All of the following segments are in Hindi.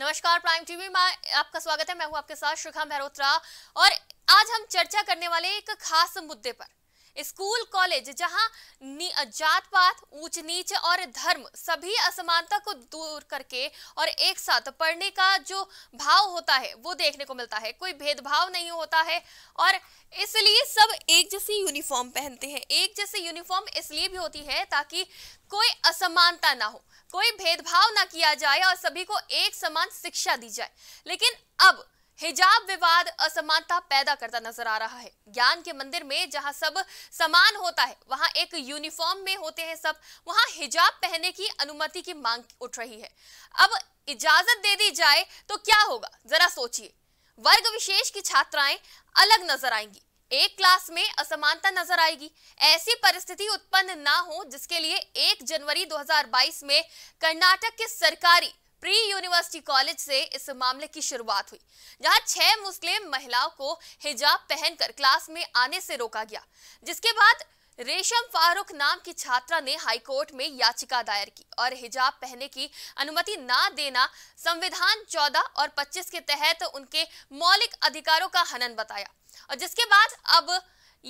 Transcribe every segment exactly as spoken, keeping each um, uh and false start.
नमस्कार, प्राइम टीवी में आपका स्वागत है। मैं हूं आपके साथ शिखा मेहरोत्रा और आज हम चर्चा करने वाले एक खास मुद्दे पर। स्कूल कॉलेज जहां जात पात, ऊंच नीच और धर्म सभी असमानता को दूर करके और एक साथ पढ़ने का जो भाव होता है वो देखने को मिलता है। कोई भेदभाव नहीं होता है और इसलिए सब एक जैसी यूनिफॉर्म पहनते हैं। एक जैसी यूनिफॉर्म इसलिए भी होती है ताकि कोई असमानता ना हो, कोई भेदभाव ना किया जाए और सभी को एक समान शिक्षा दी जाए। लेकिन अब हिजाब विवाद असमानता पैदा करता नजर आ रहा है। ज्ञान के मंदिर में जहां सब समान होता है, वहां एक यूनिफॉर्म में होते हैं सब, वहां हिजाब पहनने की अनुमति की मांग उठ रही है। अब इजाजत दे दी जाए तो क्या होगा, जरा सोचिए। वर्ग विशेष की छात्राएं अलग नजर आएंगी, एक क्लास में असमानता नजर आएगी। ऐसी परिस्थिति उत्पन्न ना हो जिसके लिए एक जनवरी दो हज़ार बाईस में कर्नाटक के सरकारी प्री यूनिवर्सिटी कॉलेज से इस मामले की शुरुआत हुई, जहां छह मुस्लिम महिलाओं को हिजाब पहनकर क्लास में आने से रोका गया। जिसके बाद रेशम फारूक नाम की छात्रा ने हाईकोर्ट में याचिका दायर की और हिजाब पहनने की अनुमति ना देना संविधान चौदह और पच्चीस के तहत उनके मौलिक अधिकारों का हनन बताया। और जिसके बाद अब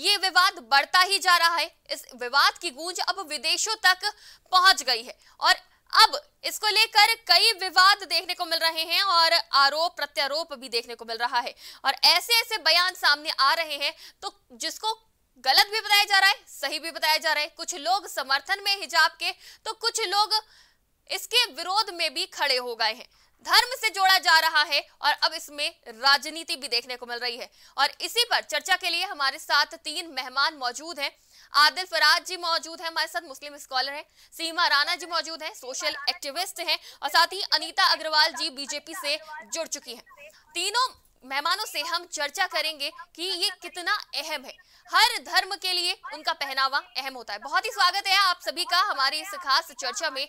ये विवाद बढ़ता ही जा रहा है। इस विवाद की गूंज अब विदेशों तक पहुंच गई है और अब इसको लेकर कई विवाद देखने को मिल रहे हैं और आरोप प्रत्यारोप भी देखने को मिल रहा है और ऐसे ऐसे बयान सामने आ रहे हैं तो जिसको गलत भी बताया जा रहा है, सही भी बताया जा रहा है। कुछ लोग समर्थन में हिजाब के तो कुछ लोग इसके विरोध में भी खड़े हो गए हैं। धर्म से जोड़ा जा रहा है और अब इसमें राजनीति भी देखने को मिल रही है और इसी पर चर्चा के लिए हमारे साथ तीन मेहमान मौजूद हैं। आदिल फराज जी मौजूद हैं हमारे साथ, मुस्लिम स्कॉलर हैं। सीमा राणा जी मौजूद हैं, सोशल एक्टिविस्ट हैं और साथ ही अनीता अग्रवाल जी बीजेपी से जुड़ चुकी हैं। तीनों मेहमानों से हम चर्चा करेंगे कि ये कितना अहम है, हर धर्म के लिए उनका पहनावा अहम होता है। बहुत ही स्वागत है आप सभी का हमारी इस खास चर्चा में।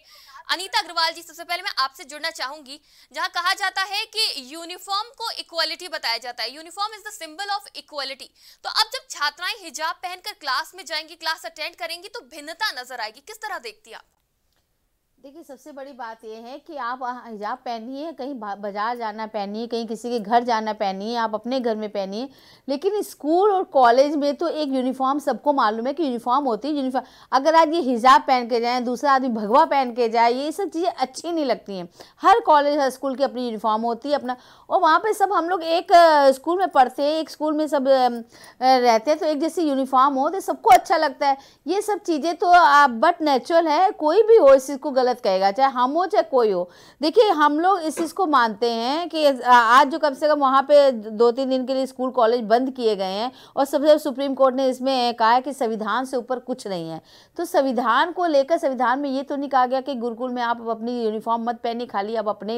अनीता अग्रवाल जी, सबसे पहले मैं आपसे जुड़ना चाहूंगी, जहां कहा जाता है कि यूनिफॉर्म को इक्वालिटी बताया जाता है, uniform is the symbol of equality. तो अब जब छात्राएं हिजाब पहनकर क्लास में जाएंगी, क्लास अटेंड करेंगी तो भिन्नता नजर आएगी, किस तरह देखती है आप? देखिए, सबसे बड़ी बात यह है कि आप हिजाब पहनिए, कहीं बाज़ार जाना पहनिए, कहीं किसी के घर जाना पहनिए, आप अपने घर में पहनिए, लेकिन स्कूल और कॉलेज में तो एक यूनिफॉर्म सबको मालूम है कि यूनिफॉर्म होती है। यूनिफॉर्म अगर आज ये हिजाब पहन के जाएँ, दूसरा आदमी भगवा पहन के जाए, ये सब चीज़ें अच्छी नहीं लगती हैं। हर कॉलेज, हर स्कूल की अपनी यूनिफॉर्म होती है, अपना, और वहाँ पर सब हम लोग एक स्कूल में पढ़ते हैं, एक स्कूल में सब रहते हैं, तो एक जैसी यूनिफॉर्म हो तो सबको अच्छा लगता है। ये सब चीज़ें तो बट नेचुरल है, कोई भी हो इस चीज़ को गलत कहेगा, चाहे हम हो चाहे कोई हो। देखिए, हम लोग इस चीज़ को मानते हैं कि आज जो कम से कम वहाँ पे दो तीन दिन के लिए स्कूल कॉलेज बंद किए गए हैं और सबसे सुप्रीम कोर्ट ने इसमें कहा है कि संविधान से ऊपर कुछ नहीं है। तो संविधान को लेकर, संविधान में ये तो नहीं कहा गया कि गुरुकुल में आप अपनी यूनिफॉर्म मत पहनिए, खाली आप अपने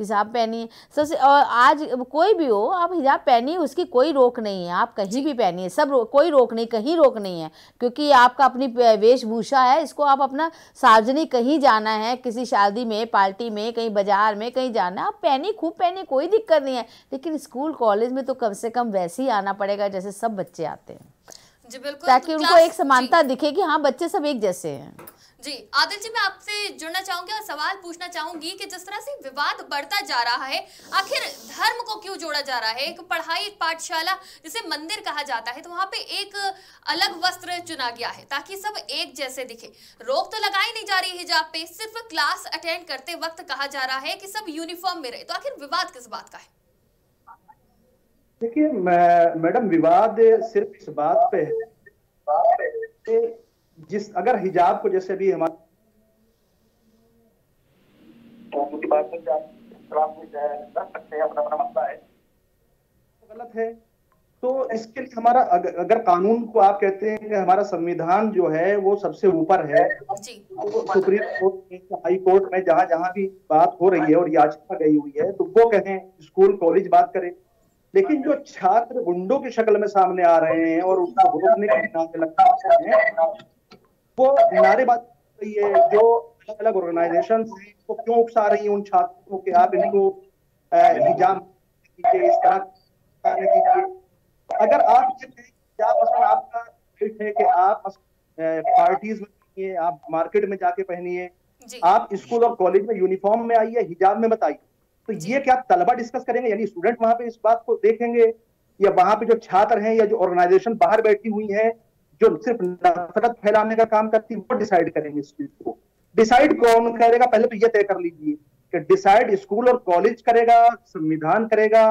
हिसाब पहनिए। सबसे, और आज कोई भी हो आप हिजाब पहनिए, उसकी कोई रोक नहीं है, आप कहीं भी पहनिए, सब रो, कोई रोक नहीं, कहीं रोक नहीं है, क्योंकि आपका अपनी वेशभूषा है, इसको आप अपना सार्वजनिक, कहीं जाना है, किसी शादी में, पार्टी में, कहीं बाजार में, कहीं जाना, आप पहने, खूब पहने, कोई दिक्कत नहीं है। लेकिन स्कूल कॉलेज में तो कम से कम वैसे ही आना पड़ेगा जैसे सब बच्चे आते हैं जी, बिल्कुल, ताकि उनको एक समानता दिखे कि हाँ, बच्चे सब एक जैसे हैं जी। आदिल जी, मैं आपसे जुड़ना चाहूंगी और सवाल पूछना चाहूंगी कि जिस तरह से विवाद बढ़ता जा रहा है, आखिर धर्म को क्यों जोड़ा जा रहा है? एक पढ़ाई, एक पाठशाला जिसे मंदिर कहा जाता है, तो वहां पे एक अलग वस्त्र चुना गया है ताकि सब एक जैसे दिखे। रोक तो लगाई नहीं जा रही है हिजाब पे, सिर्फ क्लास अटेंड करते वक्त कहा जा रहा है कि सब यूनिफॉर्म में रहे, तो आखिर विवाद किस बात का है? देखिए मैडम, विवाद सिर्फ इस बात पे है, जिस अगर हिजाब को, जैसे भी हमारे गलत है, तो इसके लिए हमारा अगर, अगर कानून को आप कहते हैं कि हमारा संविधान जो है वो सबसे ऊपर है, तो सुप्रीम कोर्ट, हाई कोर्ट में जहां जहां भी बात हो रही है और याचिका गई हुई है, तो वो कहें, स्कूल कॉलेज बात करें। लेकिन जो छात्र गुंडों की शक्ल में सामने आ रहे हैं और उनका रोकने के नारे लगा, वो नारेबाजी है, जो अलग अलग ऑर्गेनाइजेशन है, तो क्यों उकसा रही है उन छात्रों के, आप इनको हिजाब इस तरह कीजिए। अगर आप ये कहें हिजाब असल आपका राइट है कि आप पार्टीज में पहनिए, आप मार्केट में जाके पहनिए, आप स्कूल और कॉलेज में यूनिफॉर्म में आइए, हिजाब में बताइए, तो ये क्या तलबा डिस्कस करेंगे, यानी स्टूडेंट वहां पे इस बात को देखेंगे, या वहां पे जो छात्र हैं या जो ऑर्गेनाइजेशन बाहर बैठी हुई है जो सिर्फ नफरत फैलाने का काम करती है, वो डिसाइड करेंगे इस चीज को? डिसाइड कौन करेगा पहले तो ये तय कर लीजिए कि डिसाइड स्कूल और कॉलेज करेगा, संविधान करेगा,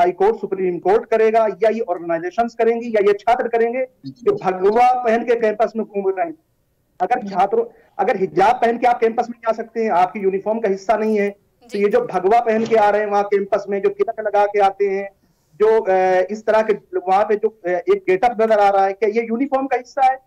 हाई कोर्ट सुप्रीम कोर्ट करेगा, या ये ऑर्गेनाइजेशंस करेंगी, या ये छात्र करेंगे जो भगवा पहन के कैंपस में घूम रहे हैं? अगर छात्रों अगर हिजाब पहन के आप कैंपस में नहीं आ सकते हैं, आपकी यूनिफॉर्म का हिस्सा नहीं है, तो ये जो भगवा पहन के आ रहे हैं वहाँ कैंपस में, जो तिलक लगा के आते हैं, जो इस तरह के वहां पे जो एक गेटअप नजर आ रहा है, क्या ये यूनिफॉर्म का हिस्सा है?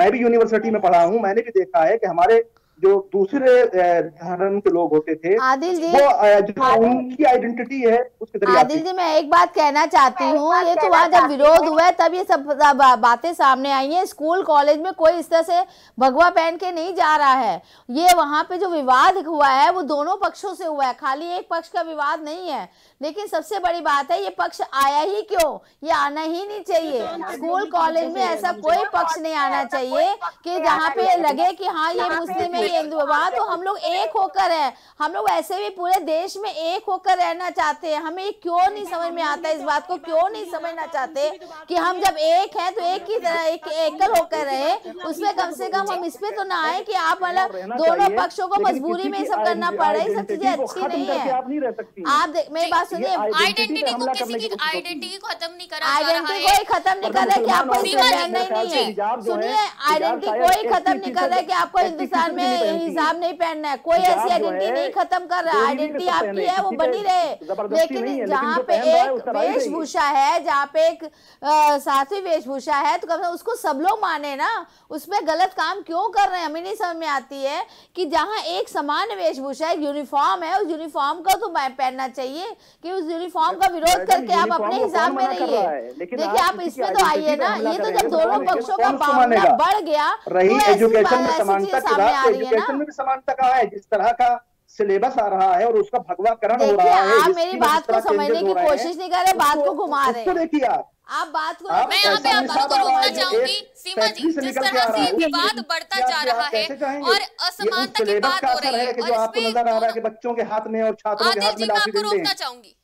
मैं भी यूनिवर्सिटी में पढ़ा हूँ, मैंने भी देखा है कि हमारे जो दूसरे धर्म के लोग होते थे, आदिल जी, वो जो उनकी आइडेंटिटी है उसके जरिए। आदिल जी, मैं एक बात कहना चाहती हूँ, ये तो वहाँ जब विरोध हुआ है तब ये सब बातें सामने आई हैं। स्कूल कॉलेज में कोई इस तरह से भगवा पहन के नहीं जा रहा है, ये वहाँ पे जो विवाद हुआ है वो दोनों पक्षों से हुआ है, खाली एक पक्ष का विवाद नहीं है। लेकिन सबसे बड़ी बात है ये पक्ष आया ही क्यों, ये आना ही नहीं चाहिए। स्कूल कॉलेज में ऐसा कोई पक्ष नहीं आना चाहिए कि जहाँ पे लगे कि हाँ ये मुस्लिम है, तो हम लोग एक होकर है, हम लोग ऐसे भी पूरे देश में एक होकर रहना चाहते हैं। हमें क्यों नहीं समझ में आता, इस बात को क्यों नहीं समझना चाहते कि हम जब एक हैं तो एक ही तरह एक, एकल होकर रहे। उसमें कम से कम हम इस पे तो ना आए कि आप मतलब दोनों पक्षों को मजबूरी में सब करना पड़ रहा है, सब चीजें अच्छी नहीं है। आप मेरी बात सुनिए, आइडेंटिटी को आइडेंटिटी को खत्म नहीं करा, आइडेंटिटी कोई खत्म नहीं कर रहा है कि आपको नहीं है, सुनिए, आइडेंटिटी कोई खत्म नहीं कर रहा है कि आपको हिंदुस्तान में हिजाब नहीं पहनना है, कोई ऐसी आइडेंटिटी नहीं खत्म कर रहा, आइडेंटिटी आपकी है वो बनी रहे। लेकिन जहाँ पे एक वेशभूषा है, जहाँ पे एक साथी वेशभूषा है, तो कम से कम उसको सब लोग माने ना, उसमें गलत काम क्यों कर रहे हैं? हमें नहीं समझ में आती है कि जहाँ एक समान वेशभूषा है, यूनिफॉर्म है, उस यूनिफॉर्म का तो पहनना चाहिए कि उस यूनिफॉर्म का विरोध करके आप अपने हिसाब में रहिए। देखिए आप इसमें तो आइए ना, ये तो जब दोनों पक्षों का मामला बढ़ गया सामने आ रही है में भी समानता कहा है, जिस तरह का सिलेबस आ रहा है और उसका भगवाकरण हो रहा है। आप मेरी बात को समझने की कोशिश नहीं कर रहे, बात को घुमा रहे हैं। देखिए आप आप बात को मैं यहाँ पे आप दोनों को रोकना चाहूंगी। सीमा जी, जिस तरह से विवाद बढ़ता जा रहा है और असमानता की बात हो रही है, जो आपको नजर आ रहा है कि बच्चों के हाथ में और छात्रों के हाथ में, मैं आपको रोकना चाहूंगी।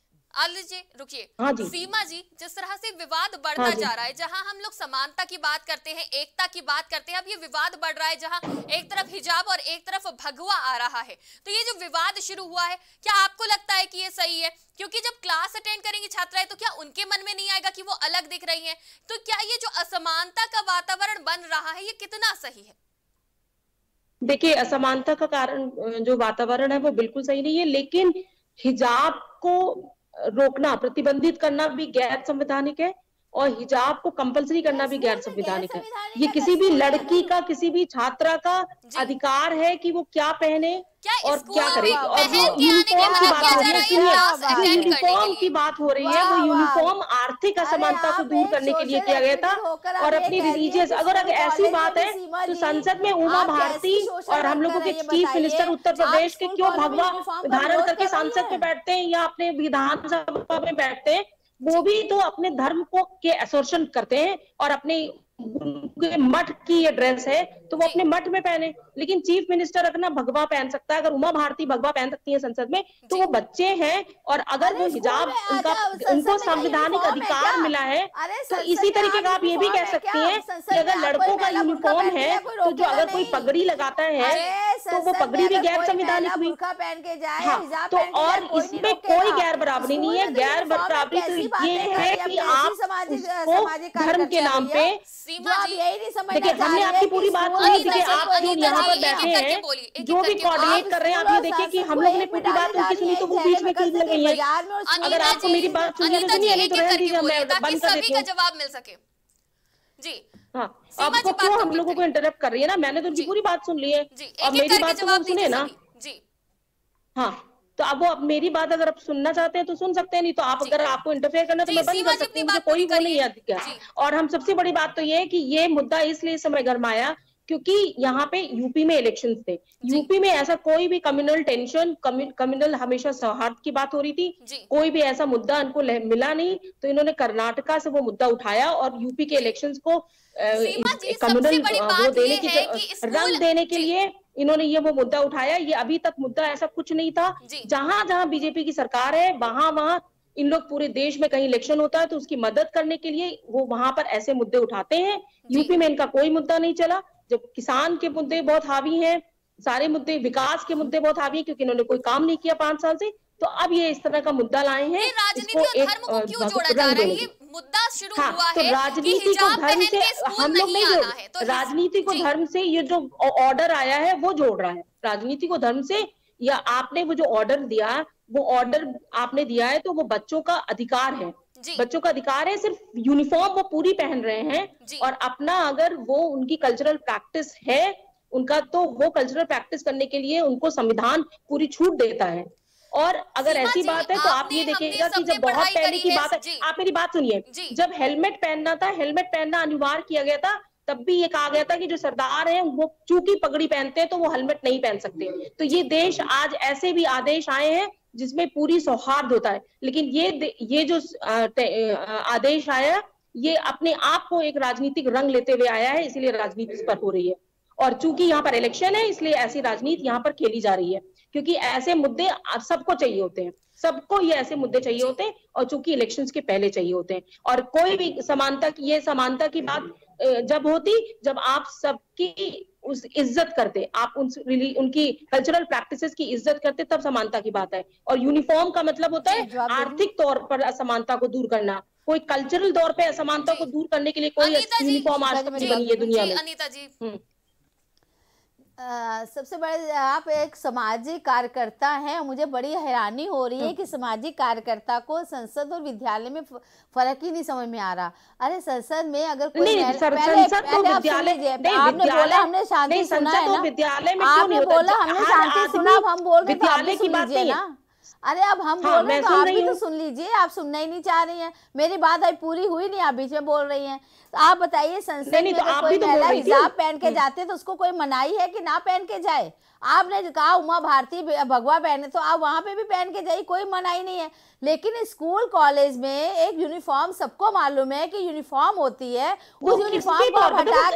आदिल जी रुकिए। हाँ सीमा जी, जिस तरह से विवाद बढ़ता हाँ जा रहा है, जहां हम लोग समानता की बात करते हैं, एकता की बात करते हैं, अब ये विवाद बढ़ रहा है जहां एक तरफ हिजाब और एक तरफ भगवा आ रहा है, तो ये जो विवाद शुरू हुआ है, क्या आपको लगता है कि ये सही है? क्योंकि जब क्लास अटेंड करेंगी छात्राएं तो क्या उनके मन में नहीं आएगा कि वो अलग दिख रही है? तो क्या ये जो असमानता का वातावरण बन रहा है, ये कितना सही है? देखिए, असमानता का कारण जो वातावरण है वो बिल्कुल सही नहीं है, लेकिन हिजाब को रोकना, प्रतिबंधित करना भी गैर संवैधानिक है और हिजाब को कंपलसरी करना भी गैर संवैधानिक है। ये किसी भी लड़की का, किसी भी छात्रा का अधिकार है कि वो क्या पहने और क्या करे। और यूनिफॉर्म की बात हो रही है, यूनिफॉर्म की बात हो रही है, वो यूनिफॉर्म आर्थिक असमानता को दूर करने के लिए किया गया था। और अपनी रिलीजियस, अगर ऐसी बात है तो संसद में उमा भारती और हम लोगों के चीफ मिनिस्टर उत्तर प्रदेश के क्यों भगवा धारण करके संसद में बैठते हैं या अपने विधानसभा में बैठते हैं? वो भी तो अपने धर्म को के असर्शन करते हैं और अपने मठ की ये ड्रेस है तो वो अपने मठ में पहने, लेकिन चीफ मिनिस्टर अपना भगवा पहन सकता है। अगर उमा भारती भगवा पहन सकती है संसद में, तो वो बच्चे हैं, और अगर वो हिजाब उनका उनको संवैधानिक अधिकार मिला है, तो इसी तरीके का आप ये भी कह सकती हैं कि अगर लड़कों का यूनिफॉर्म है तो जो अगर कोई पगड़ी लगाता है तो वो पगड़ी भी गैर संवैधानिक हुई। हाँ, तो और इसमें कोई गैर बराबरी नहीं है। गैर बराबरी तो ये है कि आप धर्म के नाम पे, देखिए हमने आपकी पूरी बात सुनी, देखिए आप जो यहाँ पर बैठे हैं, जो भी कोऑर्डिनेट कर रहे हैं, आप ये देखिए कि हम लोगों ने पूरी बात उनकी सुनी तो वो बीच में क्यों लग गई है? अगर आपको मेरी बात सुननी तो नहीं है तो रहने दीजिए, मैं बंद कर देती हूँ। जवाब मिल सके जी। हाँ, आपको क्यों हम लोगों को इंटरप्ट कर रही है ना? मैंने तो उनकी पूरी बात सुन ली है, अब मेरी बात तो सुने ना। हाँ, तो आप वो अब मेरी बात अगर आप सुनना चाहते हैं तो सुन सकते हैं, नहीं तो आप अगर आपको इंटरफेयर करना तो मैं बंद कर सकती हूँ, कोई वो नहीं अधिकार। और हम सबसे बड़ी बात तो ये है कि ये मुद्दा इसलिए समय गरमाया क्योंकि यहाँ पे यूपी में इलेक्शंस थे। यूपी में ऐसा कोई भी कम्युनल टेंशन, कम्युनल हमेशा सौहार्द की बात हो रही थी, कोई भी ऐसा मुद्दा इनको मिला नहीं, तो इन्होंने कर्नाटका से वो मुद्दा उठाया और यूपी के इलेक्शंस को कम्युनल वो देने की, रंग देने के लिए इन्होंने ये वो मुद्दा उठाया, ये अभी तक मुद्दा ऐसा कुछ नहीं था। जहां जहां बीजेपी की सरकार है वहां वहां इन लोग पूरे देश में कहीं इलेक्शन होता है तो उसकी मदद करने के लिए वो वहां पर ऐसे मुद्दे उठाते हैं। यूपी में इनका कोई मुद्दा नहीं चला, जब किसान के मुद्दे बहुत हावी हैं, सारे मुद्दे विकास के मुद्दे बहुत हावी हैं, क्योंकि इन्होंने कोई काम नहीं किया पांच साल से, तो अब ये इस तरह का मुद्दा लाए हैं। राजनीति और धर्म को क्यों जोड़ा जा रहा है? ये मुद्दा शुरू हुआ है कि राजनीति को धर्म से हम लोग नहीं जोड़ रहे, राजनीति को धर्म से ये जो ऑर्डर आया है वो जोड़ रहा है। राजनीति को धर्म से या आपने वो जो ऑर्डर दिया, वो ऑर्डर आपने दिया है तो वो बच्चों का अधिकार है, बच्चों का अधिकार है। सिर्फ यूनिफॉर्म वो पूरी पहन रहे हैं और अपना अगर वो उनकी कल्चरल प्रैक्टिस है उनका, तो वो कल्चरल प्रैक्टिस करने के लिए उनको संविधान पूरी छूट देता है। और अगर ऐसी बात है तो आप ये देखिएगा कि जब बहुत पहले की बात है, आप मेरी बात सुनिए, जब हेलमेट पहनना था, हेलमेट पहनना अनिवार्य किया गया था, तब भी ये कहा गया था कि जो सरदार हैं वो चूंकि पगड़ी पहनते हैं तो वो हेलमेट नहीं पहन सकते। तो ये देश आज ऐसे भी आदेश आए हैं जिसमें पूरी सौहार्द होता है, लेकिन ये ये जो आदेश आया ये अपने आप को एक राजनीतिक रंग लेते हुए आया है, इसलिए राजनीति इस पर हो रही है। और चूंकि यहाँ पर इलेक्शन है इसलिए ऐसी राजनीति यहाँ पर खेली जा रही है, क्योंकि ऐसे मुद्दे सबको चाहिए होते हैं, सबको ये ऐसे मुद्दे चाहिए होते हैं और चूंकि इलेक्शंस के पहले चाहिए होते हैं। और कोई भी समानता की, ये समानता की बात जब होती जब आप सबकी उस इज्जत करते, आप उन उनकी कल्चरल प्रैक्टिसेस की इज्जत करते, तब समानता की बात है। और यूनिफॉर्म का मतलब होता है आर्थिक तौर पर असमानता को दूर करना, कोई कल्चरल तौर पे असमानता को दूर करने के लिए कोई यूनिफॉर्म आज तक नहीं बनी है दुनिया में। अनीता जी, Uh, सबसे बड़े आप एक सामाजिक कार्यकर्ता हैं, मुझे बड़ी हैरानी हो रही है कि सामाजिक कार्यकर्ता को संसद और विद्यालय में फर्क ही नहीं समझ में आ रहा। अरे संसद में अगर कोई आपने बोला हमने शांति सुना है ना, आपने बोला हमने शांति सुना, अब हम बोल रहे की बात है ना। अरे अब हम हाँ, बोल रहे हैं तो आप भी तो सुन लीजिए, आप सुनना ही नहीं चाह रही हैं, मेरी बात अभी पूरी हुई नहीं, आप बीच में बोल रही हैं। तो आप बताइए संसद में तो कोई महिला हिजाब पहन के जाते तो उसको कोई मनाही है कि ना पहन के जाए? आपने कहा उमा भारती भगवा पहने, तो आप वहाँ पे भी पहन के जाइए, कोई मनाही नहीं है। लेकिन स्कूल कॉलेज में एक यूनिफॉर्म, सबको मालूम है कि यूनिफॉर्म होती है, उस यूनिफॉर्म को हटा के आप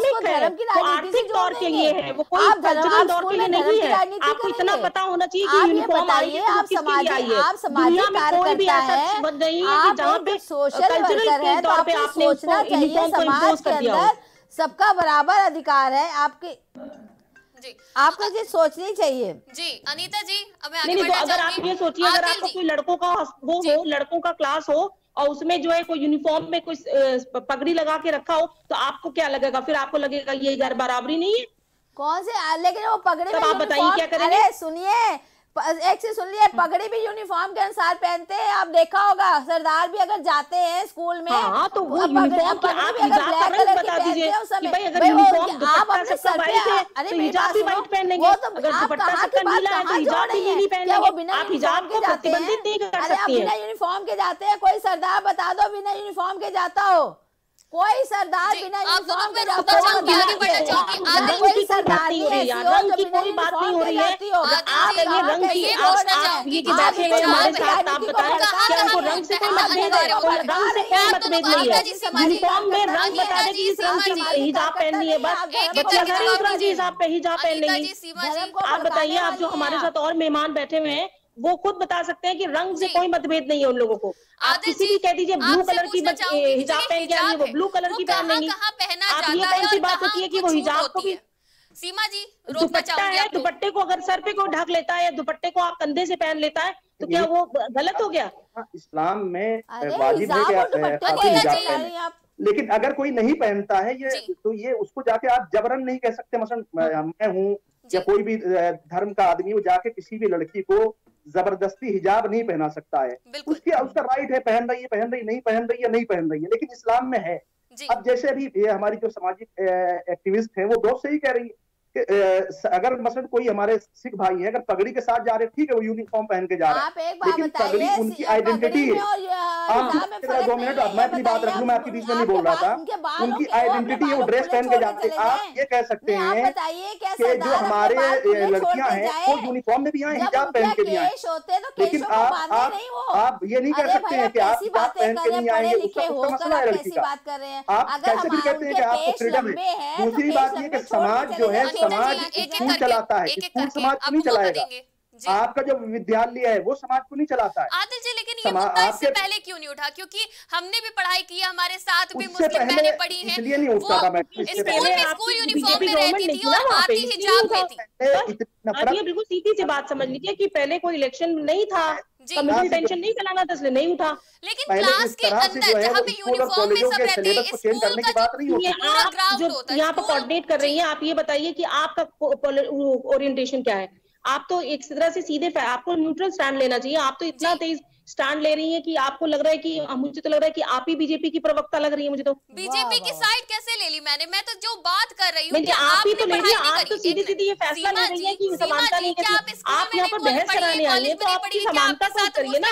उसको धर्म की राजनीति से जोड़ देंगे। आप धर्म आप समाजिक आप समाजिक कार्यकर्ता हैं, आप एक सोशल वर्कर हैं, तो आपको सोचना चाहिए समाज के अंदर सबका बराबर अधिकार है। आपके जी आपको ये सोचनी चाहिए। जी अनीता जी, अब आगे बढ़ना चाहती हूं। अगर आप ये सोचिए, अगर आपको कोई लड़कों का वो हो, लड़कों का क्लास हो और उसमें जो है कोई यूनिफॉर्म में कोई पगड़ी लगा के रखा हो, तो आपको क्या लगेगा? फिर आपको लगेगा ये गैर बराबरी नहीं है कौन से? लेकिन वो पगड़ी में आप बताइए क्या करेंगे? सुनिए, एक से सुन लिया, पगड़ी भी यूनिफॉर्म के अनुसार पहनते हैं। आप देखा होगा सरदार भी अगर जाते हैं स्कूल में, हाँ, तो वो यूनिफॉर्म के आप हिजाब कलर बता दीजिए कि भाई अगर यूनिफॉर्म आप अपने सर पे, अरे हिजाब भी व्हाइट पहन लेंगे, अगर दुपट्टा सबका नीला है तो हिजाब भी नीली पहन लेंगे। आप हिजाब को प्रतिबंधित नहीं कर सकती हैं। बिना यूनिफॉर्म के जाते हैं, कोई सरदार बता दो बिना यूनिफॉर्म के जाता हो, कोई सरदार बिना यूनिफॉर्म के जाता हो, कोई सरदार की कोई बात नहीं हो रही है। आप ये रंग की आप ये की बात है हमारे साथ, आप बताएं क्या उनको रंग से कोई मतभेद है? रंग से कोई मतभेद नहीं है। यूनिफॉर्म में रंग बता दें कि इस रंग की हमारे हिजाब पहननी है, बस बच्चा घर उस रंग की हिजाब पे हिजाब पहन लेगी। आप बताइए, आप जो हमारे साथ और मेहमान बैठे हुए हैं वो खुद बता सकते हैं कि रंग से कोई मतभेद नहीं है उन लोगों को। आप किसी भी कह दीजिए ब्लू कलर की हिजाब पहन के आएंगे, वो ब्लू कलर की पहन लेंगी। आप ये कौन सी बात होती है कि वो हिजाब को भी? सीमा जी, दुपट्टा है, दुपट्टे को अगर सर पे कोई ढक लेता है या दुपट्टे को आप कंधे से पहन लेता है तो क्या वो गलत हो गया? इस्लाम में वाजिब है, लेकिन अगर कोई नहीं पहनता है ये तो ये उसको जाके आप जबरन नहीं कह सकते। मसलन मैं हूँ या कोई भी धर्म का आदमी हो, जाके किसी भी लड़की को जबरदस्ती हिजाब नहीं पहना सकता है। उसकी उसका राइट है, पहन रही है पहन रही, नहीं पहन रही है नहीं पहन रही है, लेकिन इस्लाम में है। अब जैसे अभी ये हमारी जो सामाजिक एक्टिविस्ट है वो बहुत सही कह रही है कि अगर मसलन कोई हमारे सिख भाई है अगर पगड़ी के साथ जा रहे, ठीक है वो यूनिफॉर्म पहन के जा रहा है, लेकिन पगड़ी उनकी आइडेंटिटी है। दो मिनट मैं अपनी बात रखूं, मैं आपके बीच में नहीं बोल रहा था। उनकी आइडेंटिटी है, वो ड्रेस पहन के जाते हैं। आप ये कह सकते हैं कि जो हमारे लड़कियां हैं वो यूनिफॉर्म में भी आए, हिजाब पहन के भी आए, लेकिन आप आप ये नहीं कह सकते हैं कि आप हिजाब पहन के नहीं आएंगे। उसका मसला है लड़की का, आप कैसे भी कहते हैं कि आपको फ्रीडम है। दूसरी बात ये कि समाज जो है समाज स्कूल चलाता है, स्कूल समाज को नहीं चलाएगा। आपका जो विद्यालय है वो समाज को नहीं चलाता है। आदिल जी, लेकिन ये मुद्दा इससे पहले क्यों नहीं उठा? क्योंकि हमने भी पढ़ाई की, हमारे साथ भी मुस्लिम बहनें पढ़ी हैं, इसलिए नहीं उठता था। मैं स्कूल यूनिफॉर्म में रहती थी और आती हिजाब में थी। आप ये बिल्कुल सीधी सी बात समझ लीजिए कि पहले कोई इलेक्शन नहीं था, कम्युनिटी टेंशन नहीं चलाना था, इसलिए नहीं उठा। लेकिन क्लास के अंदर जहाँ पे यूनिफॉर्म में सब रहते हैं, स्कूल का बात नहीं होती। आप जो यहाँ पर कोऑर्डिनेट कर रही हैं, आप ये बताइए कि आपका ओरिएंटेशन क्या है? आप तो एक तरह से सीधे, आपको न्यूट्रल स्टैंड लेना चाहिए। आप तो इतना तेज स्टैंड ले रही हैं कि आपको लग रहा है कि, मुझे तो लग रहा है कि आप ही बीजेपी की प्रवक्ता लग रही है मुझे तो। बीजेपी की साइड कैसे ले ली मैंने? मैं तो जो बात कर रही हूँ आप ही तो ले रही है। आप तो सीधी सीधी ये फैसला ले रही है कि समानता नहीं है। आप यहाँ पर बहस कराने आई है तो आपकी समानता को करिए ना।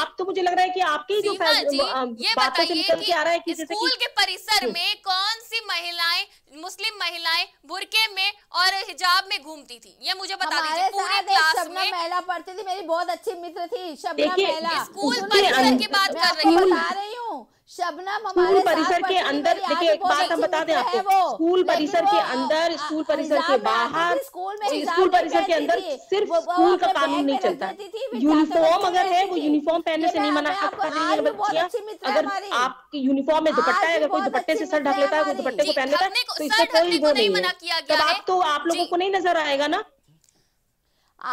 आप तो, मुझे लग रहा है की आपकी जो बातों से निकल के आ रहा है कि स्कूल के परिसर में कौन सी महिलाएं, मुस्लिम महिलाएं बुरके में और हिजाब में घूमती थी, ये मुझे बता दीजिए। पूरे क्लास में महिला पढ़ती थी, मेरी बहुत अच्छी मित्र थी शबना महिला। स्कूल परिसर की बात कर रही हूँ, बता रही हूँ शबनम। हमारे परिसर के अंदर देखिए, एक बात हम बता दें आपको, स्कूल परिसर के अंदर, स्कूल परिसर के बाहर, स्कूल परिसर के अंदर सिर्फ स्कूल का कानून नहीं चलता। यूनिफॉर्म अगर है वो यूनिफॉर्म पहनने से नहीं मना बच्चियाँ। अगर आपकी यूनिफॉर्म में दुपट्टा है, अगर कोई दुपट्टे से सर ढक लेता है, कोई दुपट्टे को पहन लेता है, तो इससे कोई वो नहीं मना किया गया। आप तो आप लोगों को नहीं नजर आएगा ना।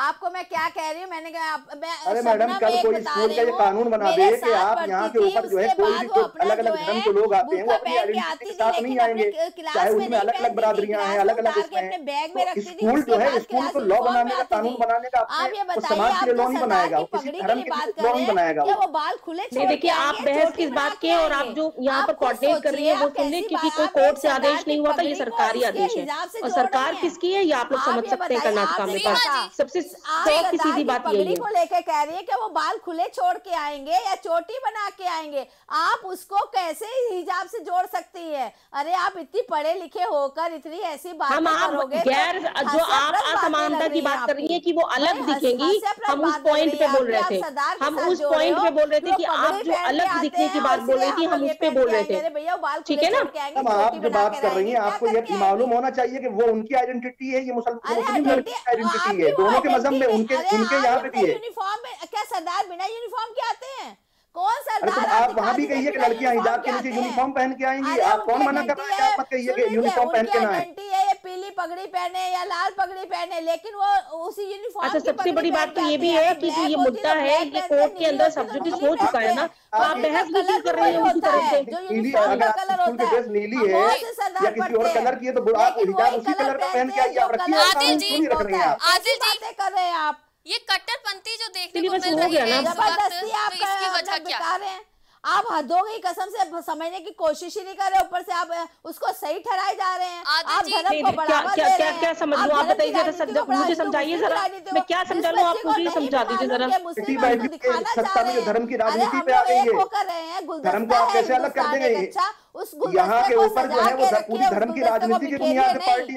आपको मैं क्या कह रही हूँ? मैंने कहा आप, मैं अरे मैडम, कल कोई स्कूल का ये कानून बना दे कि आप यहाँ के ऊपर जो है कोई भी जो अलग अलग धर्म के लोग आते हैं वो अपनी आइडेंटिटी के साथ नहीं आएंगे, चाहे उसमें अलग अलग बरादरियां हैं, अलग अलग इसमें हैं। स्कूल जो है, स्कूल को लॉ बनाने का, कानून बनाने का आपने समाज के लिए लॉ नहीं बनाएगा, किसी धर्म के लिए लॉ नहीं बनाएगा। वो बाल खुले नहीं। देखिए, आप बहस किस बात की है और आप जो यहाँ पर कोऑर्डिनेट कर रही है वो सुनने, क्योंकि कोई कोर्ट से आदेश नहीं हुआ था, ये सरकारी आदेश है। और सरकार किसकी है ये आप लोग समझ सकते हैं। कर्नाटक में पास सीधी बात पगड़ी को लेकर कह रही है कि वो बाल खुले छोड़ के आएंगे या चोटी बना के आएंगे, आप उसको कैसे हिजाब से जोड़ सकती है? अरे आप इतनी पढ़े लिखे होकर इतनी ऐसी बात करोगे? गैर जो आप असमानता की बात कर रही है कि वो अलग दिखेंगी, हम उस पॉइंट पे बोल रहे थे, हम उस पॉइंट पे बोल रहे थे कि आप जो अलग दिखने की बात बोल रही थी, हम उस पे बोल रहे थे। भैया बाल ठीक है ना, आप जो बात कर रही है आपको ये मालूम होना चाहिए कि वो उनकी आइडेंटिटी है, ये मुसलमान आइडेंटिटी है, दोनों के मजहब में उनके उनके यहाँ पे भी है। यूनिफॉर्म में क्या सरदार बिना यूनिफॉर्म के आते हैं? कौन सरदार? आप वहाँ भी कहिए कि लड़कियाँ हिजाब के नीचे यूनिफॉर्म पहन के आएंगी, आप कौन मना कर रहे हैं? आप मत कहिए कि यूनिफॉर्म पहन के ना आए, पीली पगड़ी पहने या लाल पगड़ी पहने, लेकिन वो उसी यूनिफॉर्म। अच्छा, सबसे बड़ी बात तो ये भी है कि जो ये मुद्दा है ये कोर्ट के अंदर सब्जेक्टिव हो चुका है ना, तो आप बहस नहीं कर रहे हो। नीली है या किसी और कलर की है तो आप हिजाब उसी कलर का पहन के आइए। आदिल जी कर रहे हैं आप, ये कट्टरपंथी जो देखने को मिल रही है जबरदस्ती, आप बता रहे हैं, आप हदों की कसम से समझने की कोशिश ही नहीं कर रहे, ऊपर से आप उसको सही ठहराए जा रहे हैं। आप धर्म को बढ़ावा दे रहे हैं। क्या समझ लूं आप बताइए, मुझे समझाइए जरा, मैं क्या समझा लूं? आप मुझे समझा दीजिए जरा। धर्म की राजनीति पे आ गई है, धर्म को आप कैसे अलग कर देंगे? यहाँ के ऊपर जो है वो पूरी धर्म की राजनीति की बुनियाद पार्टी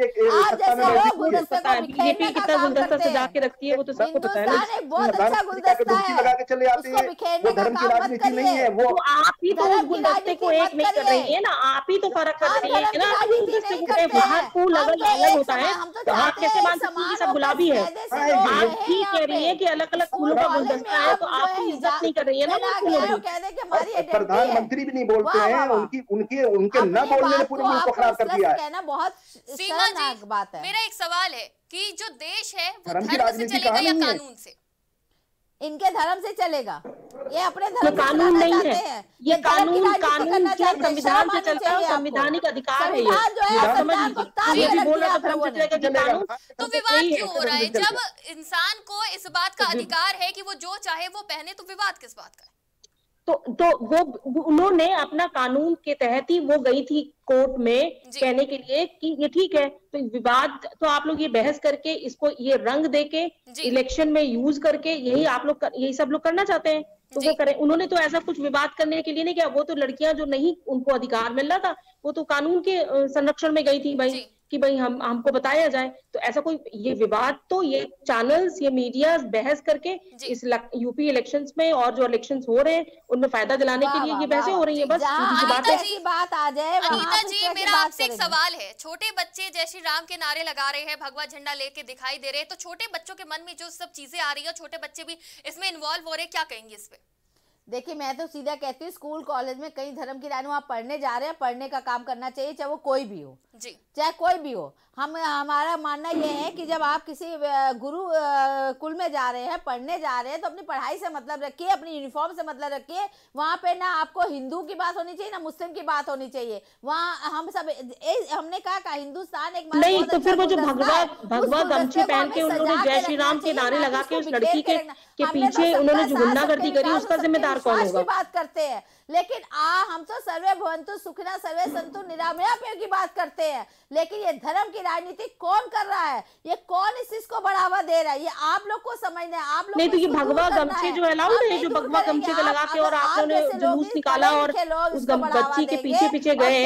बीजेपी कितना गुलदस्ता सजा के रखती है वो तो सबको पता है। लगा के चले आते हैं, वो धर्म की राजनीति नहीं है। वो आप ही तो गुलदस्ते को एक नहीं कर रही है ना, आप ही तो फर्क कर रही है ना। गुलदस्ते बाहर फूल अलग अलग होता है, आप कैसे मान सकती है सब गुलाबी है? आप ही कह रही है की अलग अलग फूलों का गुलदस्ता है, तो आप इज्जत नहीं कर रही है ना। प्रधानमंत्री भी नहीं बोलते हैं, उनकी उनके उनके न बोलने ने पूरे मुल्क को खराब कर दिया है। बहुत सीमा जी बात है। मेरा एक सवाल है कि जो देश है वो धर्म से चलेगा या कानून से? इनके धर्म से चलेगा, ये अपने धर्म कानून नहीं है। ये कानून कानून क्या संविधान से चलता है, संवैधानिक अधिकार है। तो विवाद क्यों हो रहा है? जब इंसान को इस बात का अधिकार है कि वो जो चाहे वो पहने, तो विवाद किस बात का है? तो तो वो उन्होंने अपना कानून के तहत ही वो गई थी कोर्ट में कहने के लिए कि ये ठीक है। तो विवाद तो आप लोग ये बहस करके इसको ये रंग देके इलेक्शन में यूज करके यही आप लोग यही सब लोग करना चाहते हैं, तो वो करें। उन्होंने तो ऐसा कुछ विवाद करने के लिए नहीं किया। वो तो लड़कियां जो नहीं उनको अधिकार मिल रहा था, वो तो कानून के संरक्षण में गई थी भाई। कि भाई हम हमको बताया जाए, तो ऐसा कोई ये विवाद तो ये चैनल्स ये मीडिया बहस करके इस यूपी इलेक्शंस में और जो इलेक्शंस हो रहे हैं उनमें फायदा दिलाने के लिए ये बहसें हो रही है। बस बात आ जाए। अनीता जी, मेरा आपसे एक सवाल है, छोटे बच्चे जय श्री राम के नारे लगा रहे हैं, भगवा झंडा लेके दिखाई दे रहे हैं, तो छोटे बच्चों के मन में जो सब चीजें आ रही है, छोटे बच्चे भी इसमें इन्वॉल्व हो रहे हैं, क्या कहेंगे इस पे? देखिए, मैं तो सीधा कहती हूँ स्कूल कॉलेज में कई धर्म की रानी आप पढ़ने जा रहे हैं, पढ़ने का काम करना चाहिए, चाहे वो कोई भी हो, चाहे कोई भी हो। हम हमारा मानना यह है कि जब आप किसी गुरु कुल में जा रहे हैं, पढ़ने जा रहे हैं, तो अपनी पढ़ाई से मतलब रखिए, अपनी यूनिफॉर्म से मतलब रखिए। वहाँ पे ना आपको हिंदू की बात होनी चाहिए, ना मुस्लिम की बात होनी चाहिए। वहाँ हम सब ए, हमने कहा का हिंदुस्तान एक नहीं, तो फिर वो जो भगवा भगवा गमछे पहन के उन्होंने जय श्री राम के नारे लगा के उस लड़की के पीछे उन्होंने जो गुंडागर्दी करी, उसका जिम्मेदार कौन होगा? बात करते हैं, लेकिन आ हम तो सर्वे भवंतु सुखिनः सर्वे सन्तु निरामया की बात करते हैं, लेकिन ये धर्म की राजनीति कौन कर रहा है? ये कौन इस चीज को बढ़ावा दे रहा है? ये आप लोग को समझना है। आप लोग नहीं तो ये भगवा गमछे जो अलाउड है, जो भगवा गमछे का लगा के और आप लोगों ने जुलूस निकाला और उस बच्ची के पीछे पीछे गए,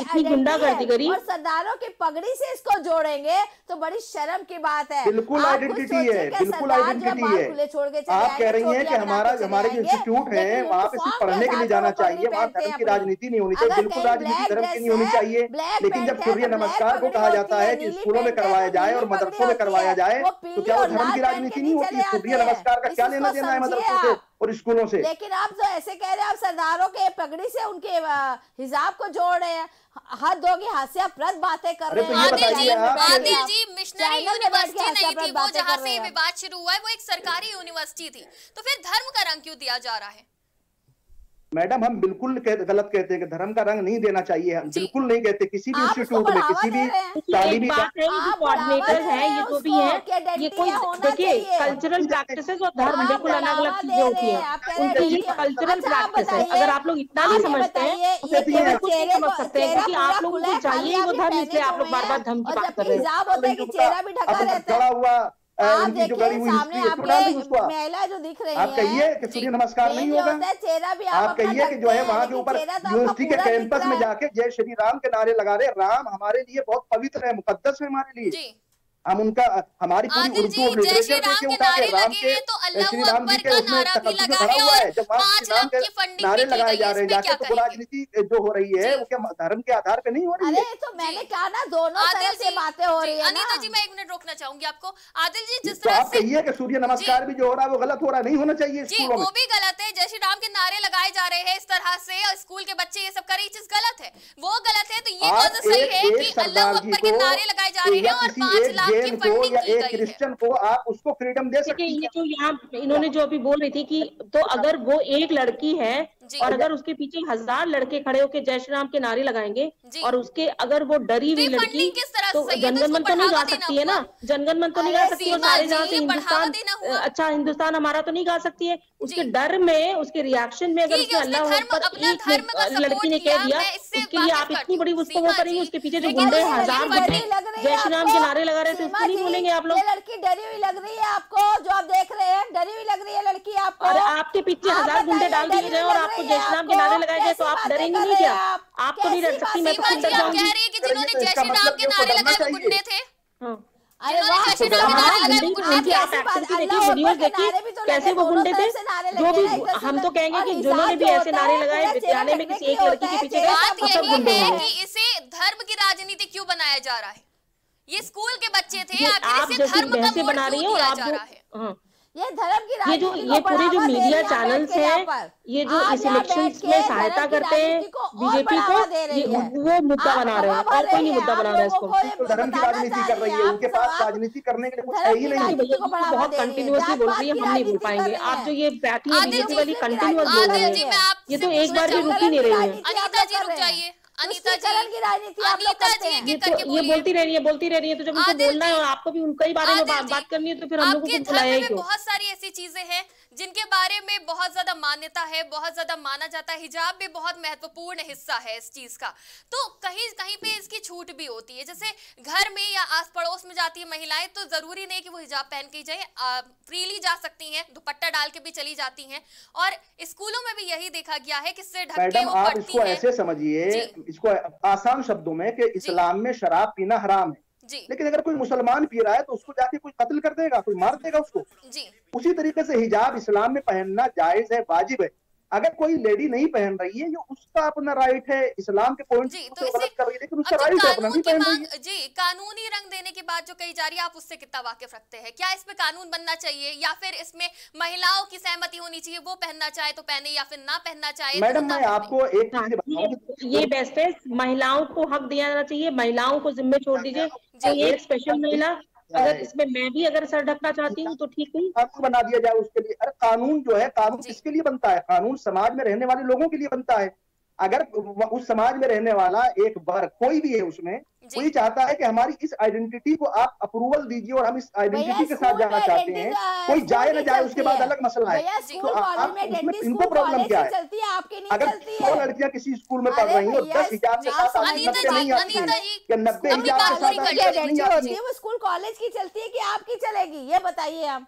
इतनी गुंडागर्दी करी, और सरदारों की पगड़ी से इसको जोड़ेंगे तो बड़ी शर्म की बात है। बिल्कुल आइडेंटिटी है, बिल्कुल आइडेंटिटी है। आप कह रही है कि हमारा हमारे जो इंस्टीट्यूट है वहाँ पे पढ़ने के लिए जाना चाहिए, वहाँ धर्म की राजनीति नहीं होनी चाहिए, बिल्कुल राजनीति धर्म की नहीं होनी चाहिए। लेकिन जब सूर्य नमस्कार को कहा जाता है कि स्कूलों में करवाया जाए और मदरसों में करवाया जाए, तो क्या वो धर्म की राजनीति नहीं होती? सूर्य नमस्कार का क्या लेना देना है मदरसों से और स्कूलों से? लेकिन आप जो ऐसे कह रहे हैं, आप सरदारों के पगड़ी से उनके हिजाब को जोड़ रहे हैं, हद होगी, हास्यास्पद बातें कर रहे हैं। आदिल जी, आदिल जी, मिशनरी यूनिवर्सिटी नहीं थी वो जहाँ से विवाद शुरू हुआ है, वो एक सरकारी यूनिवर्सिटी थी, तो फिर धर्म का रंग क्यों दिया जा रहा है? मैडम, हम बिल्कुल गलत कहते हैं कि धर्म का रंग नहीं देना चाहिए, हम बिल्कुल नहीं कहते। किसी भी इंस्टीट्यूट में किसी भी तालीमी कोऑर्डिनेटर है, ये तो भी है, ये कोई देखिए कल्चरल प्रैक्टिसेस और धर्म बिल्कुल अलग अलग चीजें होती है, उनकी ये कल्चरल प्रैक्टिस है। अगर आप लोग इतना नहीं समझते हैं तो समझ सकते हैं कि आप लोगों को चाहिए वो धर्म, इसलिए आप लोग बार बार धर्म की बात कर रहे हैं। आप देखिए सामने आपके महिला जो दिख रही है, आप कहिए कि सूर्य नमस्कार नहीं होगा, चेहरा भी आप कहिए कि जो है वहाँ के ऊपर यूनिवर्सिटी के कैंपस में जाके जय श्री राम के नारे लगा रहे। राम हमारे लिए बहुत पवित्र है, मुकद्दस है हमारे लिए, हम उनका हमारी पूरी उर्दू लिटरेचर में उठा के राम के श्री राम जी के उसमें तकलीफ खड़ा हुआ है। जब वहाँ श्री राम के नारे लगाए जा रहे हैं जाके, तो राजनीति जो हो रही है वो क्या धर्म के आधार पे नहीं हो रही है? अरे तो मैंने कहा ना, दोनों तरह से बातें हो रही है। अनीता जी, मैं एक मिनट रोकना चाहूंगी आपको। आदिल जी, जिस तरह आप कहिए कि सूर्य नमस्कार भी जो हो रहा है वो गलत हो रहा है, नहीं होना चाहिए स्कूलों में, वो भी गलत है। जय श्री राम के नारे लगाए जा रहे हैं इस तरह से, स्कूल के बच्चे ये सब कर रहे, ये चीज गलत है, वो गलत है। तो ये बात सही है कि अल्लाह अकबर के नारे लगाए जा रहे हैं और पांच लाख जैन को या एक क्रिश्चियन को आप उसको फ्रीडम दे सकते हैं। ये जो यहाँ इन्होंने जो अभी बोल रही थी कि तो अगर वो एक लड़की है और अगर उसके पीछे हजार लड़के खड़े होकर जय श्री राम के नारे लगाएंगे और उसके अगर वो डरी हुई लड़की, तो जनगणमन तो नहीं गा सकती है ना, जनगणमन तो नहीं गा सकती है, सारे जहाँ से हिंदुस्तान अच्छा हिंदुस्तान हमारा तो नहीं गा सकती है। उसके डर में, उसके रिएक्शन में अगर उसके अल्लाह एक लड़की ने कह दिया, उसके लिए आप इतनी बड़ी उसको वो करेंगे, उसके पीछे जो गुंडे हजार जय श्री राम के नारे लगा रहे थे, उसको नहीं बोलेंगे आप लोग? लड़की डरी हुई लग रही है आपको, जो आप देख रहे हैं डरी हुई लग रही है लड़की आपको, और आपके पीछे हजार गुंडे डाल दिए गए और आपको जय श्री राम के नारे लगाए गए, तो आप डरेंगे नहीं क्या? आप तो नहीं डर सकती। मैं तो डर जाऊंगी। जिन्होंने जय श्री राम के नारे लगाए वो गुंडे थे। अरे वाह, जय श्री राम के नारे लगाए गुंडे, आप एक्टिविटी देखिए, वीडियोस देखिए, कैसे वो गुंडे थे। जो भी हम तो कहेंगे कि जिन्होंने भी ऐसे नारे लगाए विद्यालय में किसी एक लड़की के पीछे गए, सब गुंडे हैं। इसे धर्म की राजनीति क्यों बनाया जा रहा है? ये स्कूल के बच्चे थे, आप जैसे भैंसे बना रही है और आप ये धर्म की राजनीति, ये जो ये पूरे जो मीडिया चैनल्स हैं, ये जो इस इलेक्शंस में सहायता करते हैं बीजेपी को, ये वो मुद्दा बना रहे हैं और कोई नहीं मुद्दा बना रहा है। इसको धर्म की राजनीति कर रही है, उनके पास राजनीति करने के लिए कुछ है ही नहीं। बहुत कंटिन्यूअसली बोल रही है, हम नहीं बोल पाएंगे। आप जो ये बैठी है बीजेपी वाली, कंटिन्यूअस बोल रही है, ये तो एक बार भी रुकी नहीं रही है। अनीता जी रुक जाइए, अनीता जी की राजनीति आप लोग करते हैं, ये बोलती रह रही है, बोलती रह रही है, तो जब उनको बोलना है और आपको भी उनके ही बारे में बात करनी है, तो फिर हम लोगों को बुलाया ही क्यों? बहुत सारी ऐसी चीजें हैं जिनके बारे में बहुत ज्यादा मान्यता है, बहुत ज्यादा माना जाता है, हिजाब भी बहुत महत्वपूर्ण हिस्सा है इस चीज का, तो कहीं कहीं पे इसकी छूट भी होती है। जैसे घर में या आस पड़ोस में जाती है महिलाएं तो जरूरी नहीं कि वो हिजाब पहन के जाए, फ्रीली जा सकती हैं, दुपट्टा डाल के भी चली जाती हैं। और स्कूलों में भी यही देखा गया है कि सिर ढक के वो पढ़ती हैं। मैडम, आप इसको ऐसे समझिए, इसको आसान शब्दों में कि इस्लाम में शराब पीना हराम है, लेकिन अगर कोई मुसलमान पी रहा है तो उसको जाके कोई कत्ल कर देगा, कोई मार देगा उसको जी। उसी तरीके से हिजाब इस्लाम में पहनना जायज है, वाजिब है। अगर कोई लेडी नहीं पहन रही है, ये उसका अपना राइट है, इस्लाम के पॉइंट तो गलत कर रही है, लेकिन उसका राइट है, अपना नहीं पहन रही जी। कानूनी रंग देने की बात जो कही जा रही है, आप उससे कितना वाकिफ रखते हैं? क्या इसमें कानून बनना चाहिए या फिर इसमें महिलाओं की सहमति होनी चाहिए, वो पहनना चाहे तो पहने या फिर ना पहनना चाहे? मैडम, मैं आपको एक चीज बताऊं, ये बेस्ट है, महिलाओं को हक दिया जाना चाहिए, महिलाओं को जिम्मे छोड़ दीजिए। एक स्पेशल महिला अगर इसमें मैं भी अगर सर ढकना चाहती हूँ तो ठीक नहीं, कानून बना दिया जाए उसके लिए। अरे कानून जो है, कानून किसके लिए बनता है? कानून समाज में रहने वाले लोगों के लिए बनता है। अगर उस समाज में रहने वाला एक वर्ग कोई भी है, उसमें कोई चाहता है कि हमारी इस आइडेंटिटी को आप अप्रूवल दीजिए और हम इस आइडेंटिटी के साथ जाना चाहते हैं, कोई जाए ना जाए उसके बाद अलग मसला है। तो आप इसमें इनको प्रॉब्लम क्या है? अगर दो लड़कियां किसी स्कूल में पढ़ रही है और दस हिजाब के साथ नहीं आती है या नब्बे हिजाब के साथ नहीं आती है, वो स्कूल कॉलेज की चलती है कि आपकी चलेगी, ये बताइए आप।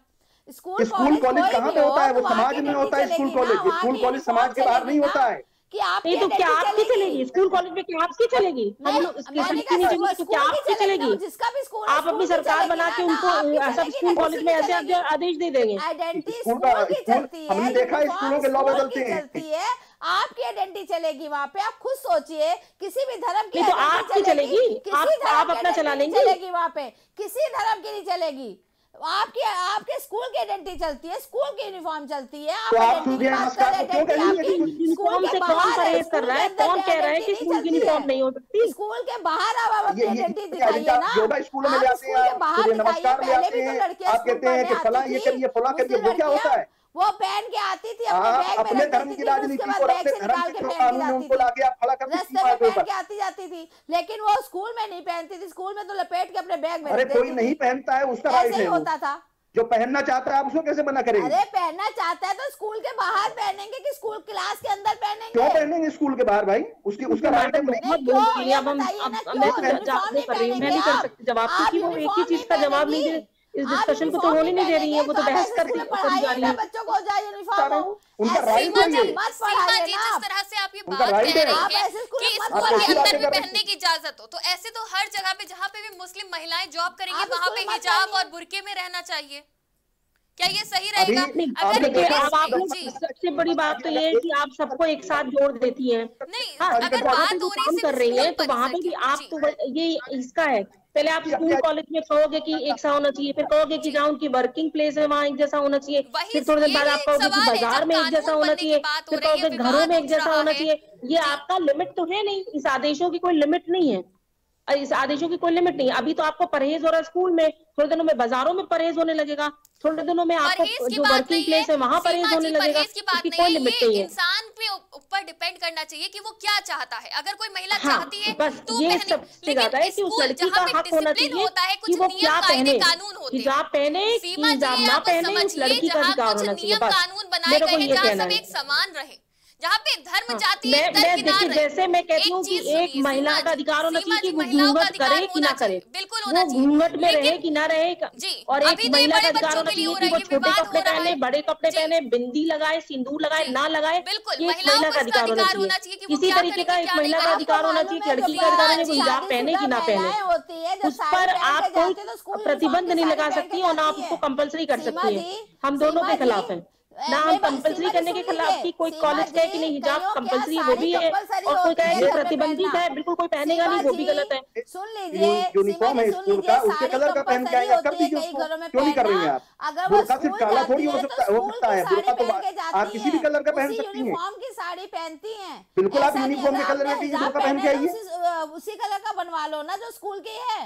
स्कूल कॉलेज कहाँ पे होता है? वो समाज में होता है। स्कूल कॉलेज स्कूल कॉलेज समाज के बाहर नहीं होता है कि आप नहीं तो क्या आपकी चलेगी? स्कूल कॉलेज में क्या आपकी चलेगी? हम लोग क्या आपकी चलेगी? जिसका भी स्कूल, आप अपनी सरकार बना के उनको सब स्कूल कॉलेज में ऐसे आदेश दे देंगे। आइडेंटिटी स्कूलों की चलती है, हमने देखा स्कूलों के लॉ बदलते हैं, आपकी आइडेंटिटी चलेगी वहाँ पे। आप खुद सोचिए, किसी भी धर्म की आपकी चलेगी, आप अपना चला लेंगे वहाँ पे, किसी धर्म की नहीं चलेगी। आपके आपके स्कूल की आइडेंटिटी चलती है, स्कूल की यूनिफॉर्म चलती है। तो आप यूनिफॉर्म से कौन परहेज कर रहा है? कौन कह रहा है कि स्कूल की यूनिफॉर्म नहीं हो सकती? स्कूल के बाहर आप अपनी आइडेंटिटी दिखाइए ना। स्कूल के बाहर दिखाइए, पहले भी तो लड़कियां स्कूल में रहती थी, वो पहन के आती थी, अपने धर्म की राजनीति को पहन के आती जाती थी, लेकिन वो स्कूल में नहीं पहनती थी। स्कूल में तो लपेट के अपने बैग में। अरे कोई नहीं पहनता है, उसका राइट है, होता था। जो पहनना चाहता है आप उसको कैसे मना करेंगे? अरे पहनना चाहता है तो स्कूल के बाहर पहनेंगे कि स्कूल क्लास के अंदर पहनेंगे? क्यों पहनेंगे स्कूल के बाहर भाई? उसकी उसका राइट है। जवाब वो एक ही चीज का जवाब नहीं दे, इस डिस्कशन को तो होने नहीं दे रही है, वो तो बहस करती है। बच्चों को जाए यूनिफॉर्म, उनका राइट है। जिस तरह से आप ये बात कह रही हैं कि स्कूल के अंदर भी पहनने की इजाजत हो, तो ऐसे तो हर जगह पे जहाँ पे भी मुस्लिम महिलाएं जॉब करेंगी वहाँ पे हिजाब और बुर्के में रहना चाहिए, क्या ये सही रहेगा? अगर सबसे बड़ी बात तो ये है कि आप सबको एक साथ जोड़ देती है। अगर बात काम कर रही है तो वहाँ पे भी आप तो ये इसका है, पहले आप स्कूल कॉलेज में कहोगे कि एक सा होना चाहिए, फिर कहोगे कि जहाँ उनकी वर्किंग प्लेस है वहाँ एक जैसा होना चाहिए, फिर थोड़ी देर बाद आप कहोगे कि बाजार में एक जैसा होना चाहिए, फिर कहोगे घरों में एक जैसा होना चाहिए। ये आपका लिमिट तो है नहीं, इस आदेशों की कोई लिमिट नहीं है, इस आदेशों की कोई लिमिट नहीं। अभी तो आपको परहेज हो रहा है स्कूल में, थोड़े दिनों में बाजारों में परहेज होने लगेगा, थोड़े दिनों में आपको जो वर्किंग प्लेस है वहाँ परहेज होने लगेगा। कोई लिमिट नहीं है, इंसान पे ऊपर डिपेंड करना चाहिए कि वो क्या चाहता है। अगर कोई महिला हाँ, चाहती है बस तो ये सबसे ज्यादा है कि उस लड़की का हक होना चाहिए कि वो क्या पहने, हिजाब पहने कि हिजाब ना पहने, उस लड़की का अधिकार होना चाहिए। बस मेरे को ये कहना है, समान रहे जहाँ पे धर्म जाति देखिए, जैसे मैं कहती हूँ कि एक महिला का अधिकार होना चाहिए कि वो घूंघट करे कि ना करे, वो घूंघट में रहे कि ना रहे, और एक महिला का अधिकार होना चाहिए कि वो छोटे कपड़े पहने, बड़े कपड़े पहने, बिंदी लगाए, सिंदूर लगाए, ना लगाए, ये महिला का अधिकार होना चाहिए। इसी तरीके का एक महिला का अधिकार होना चाहिए, लड़की का अधिकार होना चाहिए हिजाब पहने की ना पहने, उस पर आप कोई प्रतिबंध नहीं लगा सकती और ना आप उसको कंपल्सरी कर सकती है। हम दोनों के खिलाफ है ना, हम कंपल्सरी करने के खिलाफ की कोई कॉलेज कहे कि नहीं हिजाब कंपल्सरी वो भी है, और कोई कहे प्रतिबंधित है, बिल्कुल कोई पहनेगा नहीं, वो भी गलत है। सुन लीजिए, यूनिफॉर्म है स्कूल का, उसके कलर का पहन के आएगा, कर दीजिए उसको, क्यों नहीं कर रही हैं आप? बुर्का सिर्फ काला थोड़ी हो सकता है, हो सकता है बुर्का तो आप किसी भी कलर का पहन सकती हैं। साड़ी पहनती है बिल्कुल, आप यूनिफॉर्म के कलर का पहन के आइए, उसी कलर का बनवा लो ना जो स्कूल की है।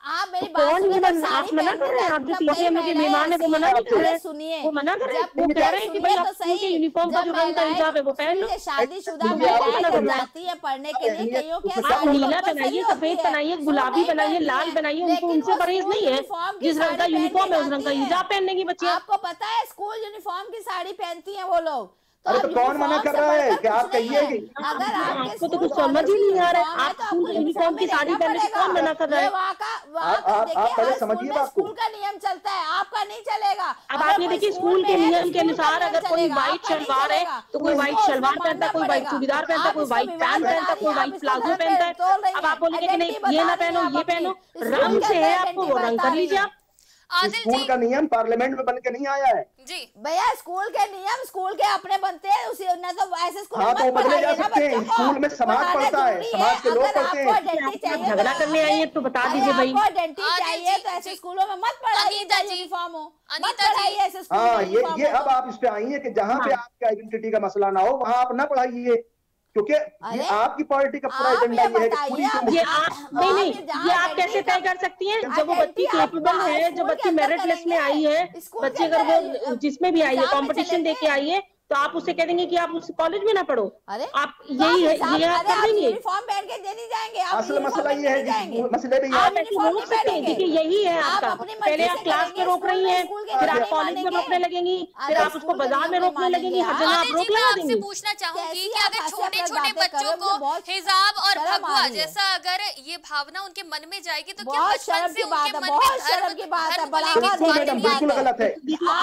आप मेरी बात सुनिए, आप मना कर रहे हैं, आप जो लोग मुझे मेहमान है वो मना कर रहे हैं, सुनिए वो मना कर रहे हैं, वो कह रहे हैं कि भाई आप स्कूल के यूनिफॉर्म का जो रंग का हिसाब है वो पहन लो। शादीशुदा महिलाएं जाती है पढ़ने के लिए, कहियो क्या आप नीला बनाइए, सफेद बनाइए, गुलाबी बनाइए, लाल बनाइए, उनको उनसे परहेज नहीं है। जिस रंग का यूनिफॉर्म है उस रंग का हिजाब पहनने की बच्चियां, आपको पता है स्कूल यूनिफॉर्म की साड़ी पहनती है वो लोग। अरे तो कौन मना कर रहा है कि आप कहिएगी? अगर आपको तो कुछ समझ ही नहीं आ रहा है, आप स्कूल यूनिफॉर्म की साड़ी पहनने से कौन मना कर रहा है? वहाँ का वहाँ आप पहले समझिए, स्कूल का नियम चलता है, आपका नहीं चलेगा। अब आप ये देखिए स्कूल के नियम के अनुसार अगर कोई व्हाइट शलवार है तो कोई व्हाइट शलवार पहनता है, कोई व्हाइट चूड़ीदार पहनता है, कोई व्हाइट पैंट पहनता है, कोई व्हाइट प्लाजो पहनता है। अब आप बोलेंगे कि नहीं ये ना पहनो ये पहनो, रंग से है आपको वो रंग कर लीजिए। आप स्कूल का नियम पार्लियामेंट में बन के नहीं आया है जी भैया, स्कूल के नियम स्कूल के अपने बनते हैं, उसी ना तो ऐसे स्कूल हाँ तो बदले जा सकते हैं। स्कूल में समाज पढ़ता है, समाज के लोग पढ़ते हैं। झगड़ा करने आई है तो बता दीजिए भाई, आइडेंटिटी चाहिए तो ऐसे स्कूलों में मत पढ़ाइए, यूनिफॉर्म हो मत पढ़ाइए ऐसे स्कूल। हाँ ये ये अब आप इस पे आई है कि जहाँ पे आपके आइडेंटिटी का मसला ना हो वहाँ आप ना पढ़ाइए, क्योंकि ये आपकी पार्टी का पूरा एजेंडा ये है कि पूरी ये आप नहीं नहीं ये आप कैसे तय कर सकती हैं? जब वो बच्ची कैपेबल है, जो बच्ची मेरिट लिस्ट में आई है, बच्चे अगर वो जिसमें भी आई है कंपटीशन देके आई है, तो आप उसे कह देंगे कि आप उस कॉलेज में ना पढ़ो। आप यही है ये आप कर देंगे, फॉर्म बैठ के दे नहीं जाएंगे। असल मसला ये है, मसले में आप रोक सकते हैं क्योंकि यही है आपका। पहले आप क्लास में रोक रही हैं, फिर आप कॉलेज में रोकने लगेंगी, फिर आप उसको बाजार में रोकने लगेंगी, हर जगह आप रोक लगा देंगी। पूछना चाहूंगी कि अगर छोटे छोटे बच्चों को हिजाब और भगवा जैसा अगर ये भावना उनके मन में जाएगी तो क्या बचपन से उनके मन में धर्म की बात है?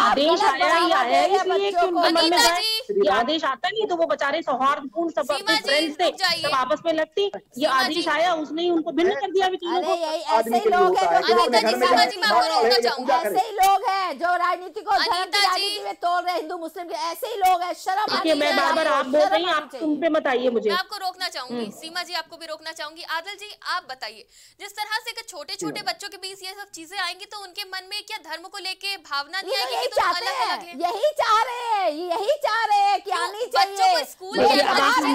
आदेश आया ही आया है, इसलिए कि उनके मन में ये आदेश आता नहीं तो वो बेचारे सौहार्दपूर्ण सब अपने फ्रेंड्स थे, सब आपस में लगती। ये आदेश आया उसने ही उनको भिन्न कर दिया। अरे यही ऐसे ही लोग हैं जो अपने घर में ऐसे ही लोग हैं जो राजनीति को धर्म की राजनीति में तोड़ रहे हिंदू मुस्लिम के, ऐसे ही लोग हैं। शर्म आती है। मैं बार बार आप बोल रही हैं, आप तुम पे मत आइए, मुझे आपको रोकना चाहूंगी, सीमा जी आपको भी रोकना चाहूंगी। आदिल जी आप बताइए, जिस तरह से छोटे छोटे बच्चों के बीच ये सब चीजें आएंगी तो उनके मन में क्या धर्म को लेके भावना नहीं आएगी? यही चाह रहे हैं, यही चाह रहे हैं कि आनी चाहिए स्कूल में। बोली जा रही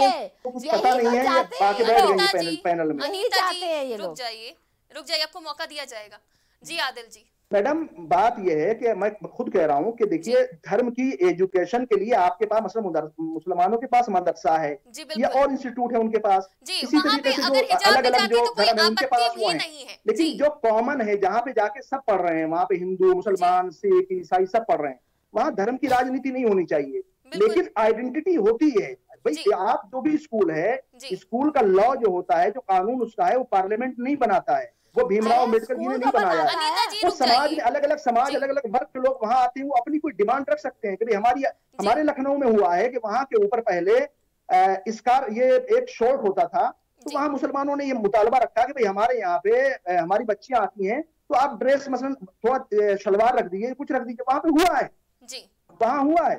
है पता नहीं है, आके बैठ गई पैनल में। अनीता जी रुक जाइए, रुक जाइए, आपको मौका दिया जाएगा जी। आदिल जी मैडम बात यह है कि मैं खुद कह रहा हूँ कि देखिए धर्म की एजुकेशन के लिए आपके पास मुसलमान मुसलमानों के पास मदरसा है या और इंस्टीट्यूट है उनके पास, इसी तरीके से जो अलग अलग जो धर्म है उनके पास वो है, लेकिन जो कॉमन है जहाँ पे जाके सब पढ़ रहे हैं, वहाँ पे हिंदू मुसलमान सिख ईसाई सब पढ़ रहे हैं, वहाँ धर्म की राजनीति नहीं होनी चाहिए। लेकिन आइडेंटिटी होती है भाई, आप जो भी स्कूल है, स्कूल का लॉ जो होता है, जो कानून उसका है वो पार्लियामेंट नहीं बनाता है, वो भीमराव अम्बेडकर जी ने नहीं बनाया है। वो समाज में अलग अलग समाज अलग अलग वर्ग के लोग वहाँ आते हैं, वो अपनी कोई डिमांड रख सकते हैं। कभी हमारी हमारे लखनऊ में हुआ है कि वहाँ के ऊपर पहले इसकार ये एक शॉर्ट होता था, तो वहाँ मुसलमानों ने ये मुतालबा रखा कि भाई हमारे यहाँ पे हमारी बच्चियां आती हैं तो आप ड्रेस मसलन थोड़ा शलवार रख दीजिए, कुछ रख दीजिए, वहाँ पे हुआ है, वहाँ हुआ है।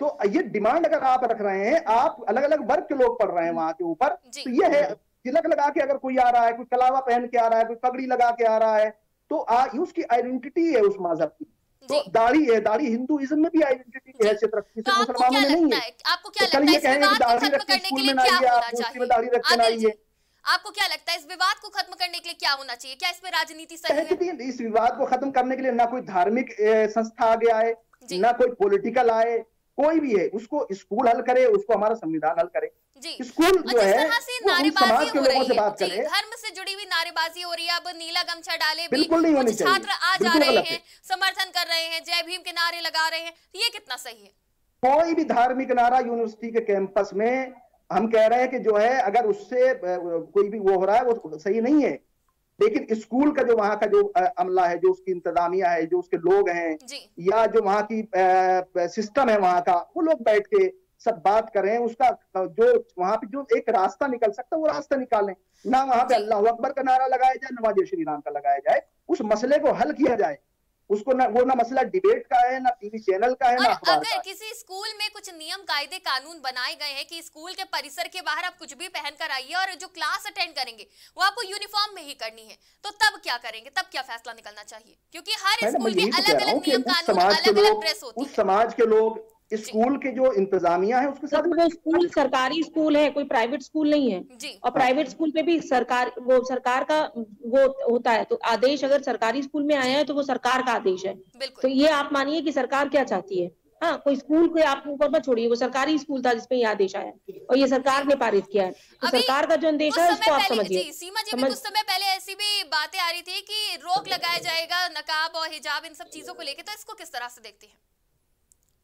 तो ये डिमांड अगर आप रख रहे हैं, आप अलग अलग वर्ग के लोग पढ़ रहे हैं वहाँ के ऊपर, तो ये है तिलक लगा के अगर कोई आ रहा है, कोई कलावा पहन के आ रहा है, कोई पगड़ी लगा के आ रहा है, तो आ, उसकी आइडेंटिटी है उस मजहब की। तो दाढ़ी है, दाढ़ी हिंदूइज्म में भी आइडेंटिटी है, मुसलमानों में नहीं है। आपको क्या लगता है दाढ़ी रखते स्कूल में नहीं है, आप मुस्लिम में दाढ़ी रखते नहीं है? आपको क्या लगता है इस विवाद को खत्म करने के लिए क्या होना चाहिए? क्या इसमें राजनीति सही है? इस विवाद को खत्म करने के लिए ना कोई धार्मिक संस्था आगे आए, ना कोई पॉलिटिकल आए, कोई भी है उसको स्कूल हल करे, उसको हमारा संविधान हल करे। स्कूल जो है नारेबाजी हो रही है, धर्म से जुड़ी हुई नारेबाजी हो रही है। अब नीला गमछा डाले भी कुछ छात्र आ जा रहे हैं, समर्थन कर रहे हैं, जय भीम के नारे लगा रहे हैं, ये कितना सही है? कोई भी धार्मिक नारा यूनिवर्सिटी के कैंपस में हम कह रहे हैं कि जो है अगर उससे कोई भी वो हो रहा है वो सही नहीं है, लेकिन स्कूल का जो वहाँ का जो अमला है, जो उसकी इंतजामिया है, जो उसके लोग हैं, या जो वहाँ की सिस्टम है वहाँ का, वो लोग बैठ के सब बात करें, उसका जो वहाँ पे जो एक रास्ता निकल सकता है वो रास्ता निकालें ना। वहाँ पे अल्लाह अकबर का नारा लगाया जाए, नवाज श्री राम का लगाया जाए, उस मसले को हल किया जाए। उसको ना वो ना मसला डिबेट का है, ना टीवी चैनल का है, ना अखबार का। अगर किसी स्कूल में कुछ नियम कायदे कानून बनाए गए हैं कि स्कूल के परिसर के बाहर आप कुछ भी पहन कर आइए और जो क्लास अटेंड करेंगे वो आपको यूनिफॉर्म में ही करनी है, तो तब क्या करेंगे, तब क्या फैसला निकलना चाहिए? क्योंकि हर स्कूल के अलग अलग नियम कानून, अलग अलग ड्रेस होती है। समाज के लोग स्कूल के जो इंतजामिया है उसके साथ वो स्कूल सरकारी स्कूल है, कोई प्राइवेट स्कूल नहीं है जी। और प्राइवेट स्कूल में भी सरकार वो सरकार का वो होता है, तो आदेश अगर सरकारी स्कूल में आया है तो वो सरकार का आदेश है, तो ये आप मानिए कि सरकार क्या चाहती है। हाँ, कोई स्कूल के आप ऊपर मत छोड़िए, वो सरकारी स्कूल था जिसमें ये आदेश आया और ये सरकार ने पारित किया है, तो सरकार का जो आदेश है उसको आप समझिए। सीमा जी, कुछ समय पहले ऐसी भी बातें आ रही थी कि रोक लगाया जाएगा नकाब और हिजाब इन सब चीजों को लेके, तो इसको किस तरह से देखती है?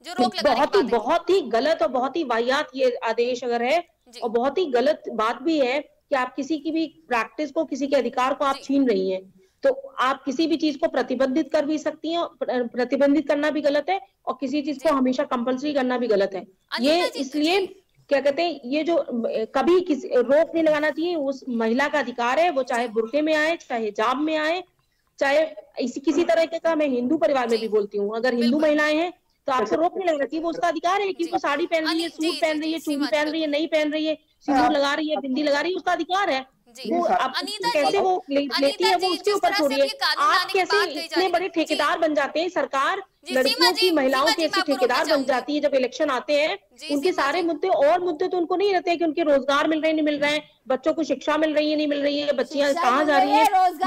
जो रोक बहुत ही बहुत ही गलत और बहुत ही वाहियात ये आदेश अगर है, और बहुत ही गलत बात भी है कि आप किसी की भी प्रैक्टिस को, किसी के अधिकार को आप छीन रही हैं। तो आप किसी भी चीज को प्रतिबंधित कर भी सकती हैं, प्रतिबंधित करना भी गलत है, और किसी चीज को हमेशा कंपल्सरी करना भी गलत है। ये इसलिए क्या कहते हैं, ये जो कभी किसी रोक नहीं लगाना चाहिए। उस महिला का अधिकार है, वो चाहे बुर्के में आए, चाहे हिजाब में आए, चाहे इसी किसी तरह का, मैं हिंदू परिवार में भी बोलती हूँ, अगर हिंदू महिलाएं हैं तो आपको रोक नहीं लगना चाहिए, वो उसका अधिकार है कि वो साड़ी पहन रही है, सूट पहन रही है, चूड़ी पहन रही है, नहीं पहन रही है, सिंदूर लगा रही है, बिंदी लगा रही है, उसका अधिकार है। वो आप कैसे वो लेती है वो उसके ऊपर छोड़िए। आप कैसे इतने बड़े ठेकेदार बन जाते हैं, सरकार लड़कियों की महिलाओं के ऐसे ठेकेदार बन जाती है। जब इलेक्शन आते हैं उनके सारे मुद्दे और मुद्दे तो उनको नहीं रहते कि उनके रोजगार मिल रहे नहीं मिल रहे हैं, बच्चों को शिक्षा मिल रही है नहीं मिल रही है, बच्चियां कहाँ जा रही है,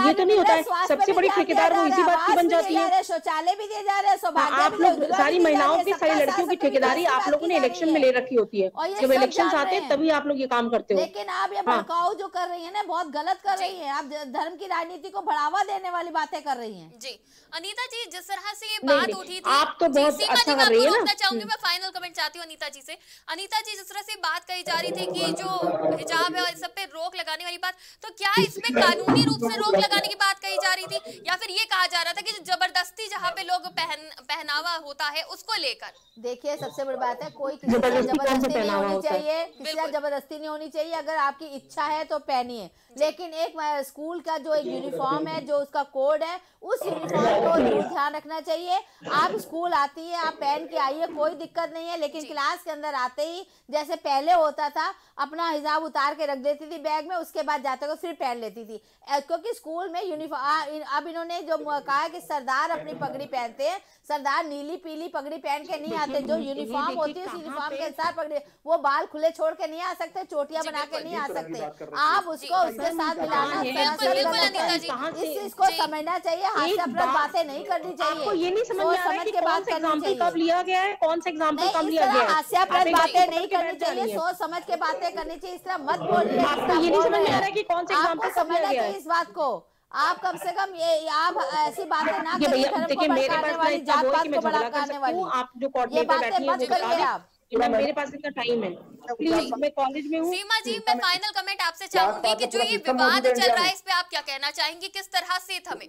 ये तो नहीं होता है। सबसे बड़ी ठेकेदार वो इसी बात की बन जाती है। शौचालय भी दिए जा रहे हैं आप लोग, सारी महिलाओं की सारी लड़कियों की ठेकेदारी आप लोगों ने इलेक्शन में ले रखी होती है। जब इलेक्शन आते हैं तभी आप लोग ये काम करते हो। लेकिन आप ये भड़काऊ जो कर रही है ना, बहुत गलत कर रही है। आप धर्म की राजनीति को बढ़ावा देने वाली बातें कर रही है जी। अनीता जी, जिस तरह से ये बात उठी थी, आप तो बहुत अच्छा कर रही है ना। चाहूंगी मैं फाइनल कमेंट चाहती हूँ अनीता जी से। अनीता जी, जिस तरह से बात कही जा रही थी कि जो हिजाब है और इस सब पे रोक लगाने वाली बात, तो क्या इसमें कानूनी रूप से रोक लगाने की बात कही जा रही थी, या फिर ये कहा जा रहा था कि जबरदस्ती जहाँ पे लोग पहन पहनावा होता है उसको लेकर? देखिए, सबसे बड़ी बात है कोई किसी जबरदस्ती नहीं होनी चाहिए, किसी जबरदस्ती नहीं होनी चाहिए। अगर आपकी इच्छा है तो पहनिए, लेकिन एक स्कूल का जो एक यूनिफॉर्म है, जो उसका कोड है, उस यूनिफॉर्म को ध्यान रखना चाहिए। आप स्कूल आती है, आप पहन के आइए, कोई दिक्कत नहीं है, लेकिन क्लास के अंदर आते ही जैसे पहले होता था, अपना हिजाब उतार के रख देती थी बैग में, उसके बाद जाते को फिर पहन लेती थी, क्योंकि स्कूल में यूनिफॉर्म। अब इन्होंने जो कहा कि सरदार अपनी पगड़ी पहनते हैं, सरदार नीली पीली पगड़ी पहन के नहीं आते, जो यूनिफॉर्म होती है उस यूनिफॉर्म के अनुसार पगड़ी, वो बाल खुले छोड़ के नहीं आ सकते, चोटियां बना के नहीं आ सकते। आप उसको उसके साथ मिलाना, इसको समझना चाहिए, हास्यास्पद बातें नहीं करनी चाहिए। ये नहीं समझ समझ के बात एग्जाम्पल कब लिया गया है, कौन सा एग्जाम्पल कब लिया गया है। हास्यास्पद बातें नहीं करनी चाहिए, सोच समझ के बातें करनी चाहिए, इस तरह मत बोलिए। आपको ये नहीं समझ में आ रहा है कि कौन सा एग्जाम्पल कब लिया गया है, इस बात को आप कम से कम ये आप ऐसी बातें ना करिए, जात पात को बढ़ाने वाली आप जो कोऑर्डिनेटर बैठी है। मेरे पास इतना टाइम है, प्लीज, मैं कॉलेज में हूँ। सीमा जी, मैं फाइनल कमेंट आपसे चाहूंगी कि जो ये विवाद चल रहा है इस पे आप क्या कहना चाहेंगी, किस तरह से थमे?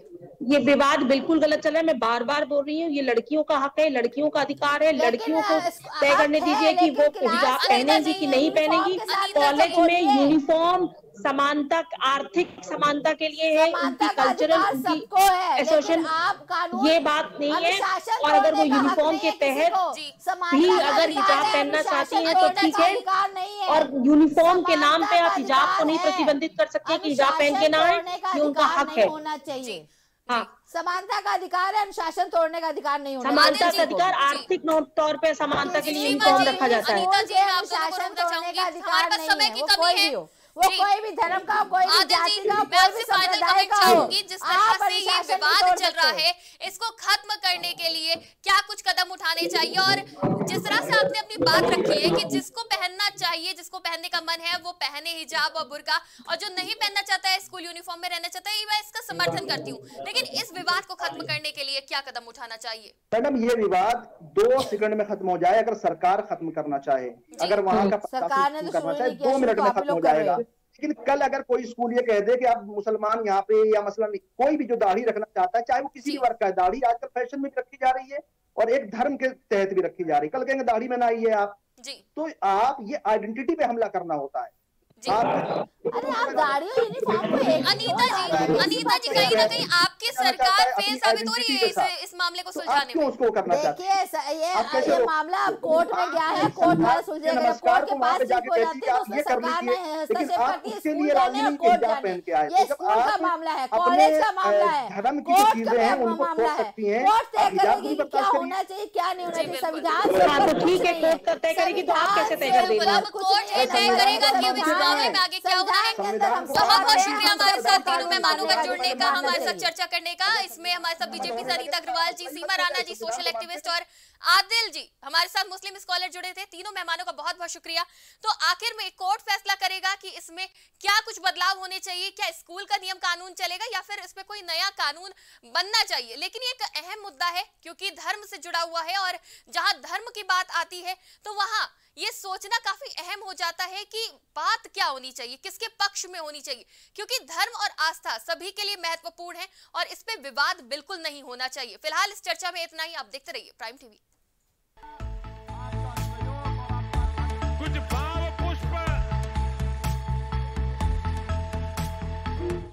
ये विवाद बिल्कुल गलत चल रहा है, मैं बार बार बोल रही हूँ। ये लड़कियों का हक है, लड़कियों का अधिकार है, लड़कियों को तय करने दीजिए कि वो हिजाब पहनेंगी कि नहीं पहनेगी। कॉलेज में यूनिफॉर्म समानता, आर्थिक समानता के लिए है, उनकी कल्चरल, उनकी एसोसिएशन, ये बात नहीं है। और अगर वो यूनिफॉर्म के तहत भी अगर हिजाब पहनना चाहती है तो ठीक है, और यूनिफॉर्म के नाम पे आप हिजाब को नहीं प्रतिबंधित कर सकते कि हिजाब पहन के ना आए, ये उनका हक है। हाँ, समानता का अधिकार है, अनुशासन तोड़ने का अधिकार नहीं होना। समानता का अधिकार आर्थिक तौर पे समानता के लिए यूनिफॉर्म रखा जाता है, अनुशासन तोड़ने का अधिकार नहीं है। वो कोई भी धर्म का, कोई भी जाति का, कोई भी समुदाय का हो, जिस तरह से ये विवाद चल रहा है इसको खत्म करने के लिए क्या कुछ कदम उठाने चाहिए, और जिस तरह से आपने अपनी बात रखी है कि जिसको पहनना चाहिए, जिसको पहनने का मन है वो पहने हिजाब और बुर्का, और जो नहीं पहनना चाहता है स्कूल यूनिफॉर्म में रहना चाहता है, मैं इसका समर्थन करती हूँ। लेकिन इस विवाद को खत्म करने के लिए क्या कदम उठाना चाहिए? मैडम, ये विवाद दो सेकंड में खत्म हो जाए अगर सरकार खत्म करना चाहे, अगर वहाँ का सरकार ने करना चाहे दो मिनट में खत्म हो जाएगा। लेकिन कल अगर कोई स्कूल ये कह दे कि आप मुसलमान यहाँ पे, या मसलन कोई भी जो दाढ़ी रखना चाहता है, चाहे वो किसी भी वर्ग का है, दाढ़ी आजकल फैशन में रखी जा रही है और एक धर्म के तहत भी रखी जा रही है, कल कहेंगे दाढ़ी बनाइए आप, तो आप ये आइडेंटिटी पे हमला करना होता है। अरे आप गाड़ियों यूनिफॉर्म को अनीता जी अनीता जी कहीं ना कहीं आपकी सरकार फेल साबित हो रही है इस इस मामले को सुलझाने में। देखिए ये ये मामला अब कोर्ट में गया है, कोर्ट में सुलझेगा, कोर्ट के पास चीज हो जाती है उसमें सरकार ने हस्तक्षेप करती है। स्कूल जाने और कोर्ट जाने ये स्कूल का मामला है, कॉलेज का मामला है, कोर्ट का मामला है, कोर्ट तय करेगी क्या होना चाहिए क्या नहीं होना चाहिए। संविधान ठीक है कोर्ट तय करेगी तो आप कैसे तय करेंगे में आगे क्या होना है। बहुत शुक्रिया हमारे साथ तीनों मेहमानों का जुड़ने का, हमारे साथ चर्चा करने का। इसमें हमारे साथ बीजेपी से अनीता अग्रवाल जी, सीमा राणा जी सोशल एक्टिविस्ट और आदिल जी हमारे साथ मुस्लिम स्कॉलर जुड़े थे। तीनों मेहमानों का बहुत बहुत शुक्रिया। तो आखिर में कोर्ट फैसला करेगा कि इसमें क्या कुछ बदलाव होने चाहिए, क्या स्कूल का नियम कानून चलेगा या फिर इस पे कोई नया कानून बनना चाहिए। लेकिन ये एक अहम मुद्दा है क्योंकि धर्म से जुड़ा हुआ है और जहां धर्म की बात आती है तो वहां ये सोचना काफी अहम हो जाता है कि बात क्या होनी चाहिए, किसके पक्ष में होनी चाहिए, क्योंकि धर्म और आस्था सभी के लिए महत्वपूर्ण है और इस पे विवाद बिल्कुल नहीं होना चाहिए। फिलहाल इस चर्चा में इतना ही। आप देखते रहिए प्राइम टीवी। कुछ भाव पुष्प